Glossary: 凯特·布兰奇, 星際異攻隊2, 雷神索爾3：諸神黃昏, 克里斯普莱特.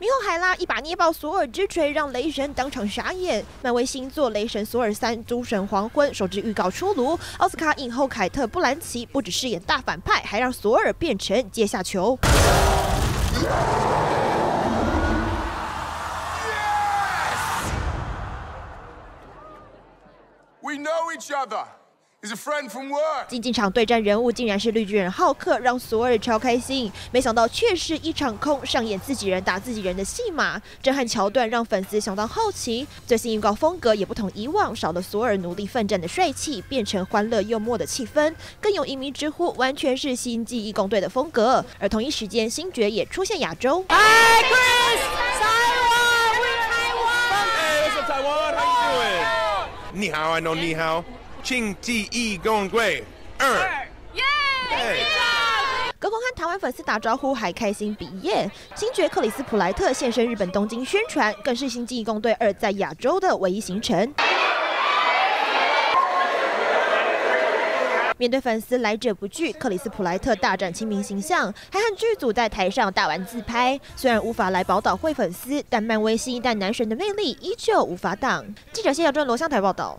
没有海拉一把捏爆索尔之锤，让雷神当场傻眼。漫威新作《雷神索尔3：诸神黄昏》首支预告出炉，奥斯卡影后凯特·布兰奇不只饰演大反派，还让索尔变成阶下囚。 We know each other. He's a friend from work. 进场对战人物竟然是绿巨人浩克，让索尔超开心。没想到却是一场空，上演自己人打自己人的戏码。震撼桥段让粉丝相当好奇。最新预告风格也不同以往，少了索尔奴隶奋战的帅气，变成欢乐幽默的气氛。更有影迷直呼，完全是星际义工队的风格。而同一时间，星爵也出现亚洲。Hi Chris, Taiwan, how you doing? 你好， I know 你好，星际义工队2，耶！隔空和台湾粉丝打招呼还开心比耶。星爵克里斯普莱特现身日本东京宣传，更是星际义工队2在亚洲的唯一行程。 面对粉丝来者不拒，克里斯普莱特大展亲民形象，还和剧组在台上大玩自拍。虽然无法来宝岛会粉丝，但漫威新一代男神的魅力依旧无法挡。记者谢小正、罗湘台报道。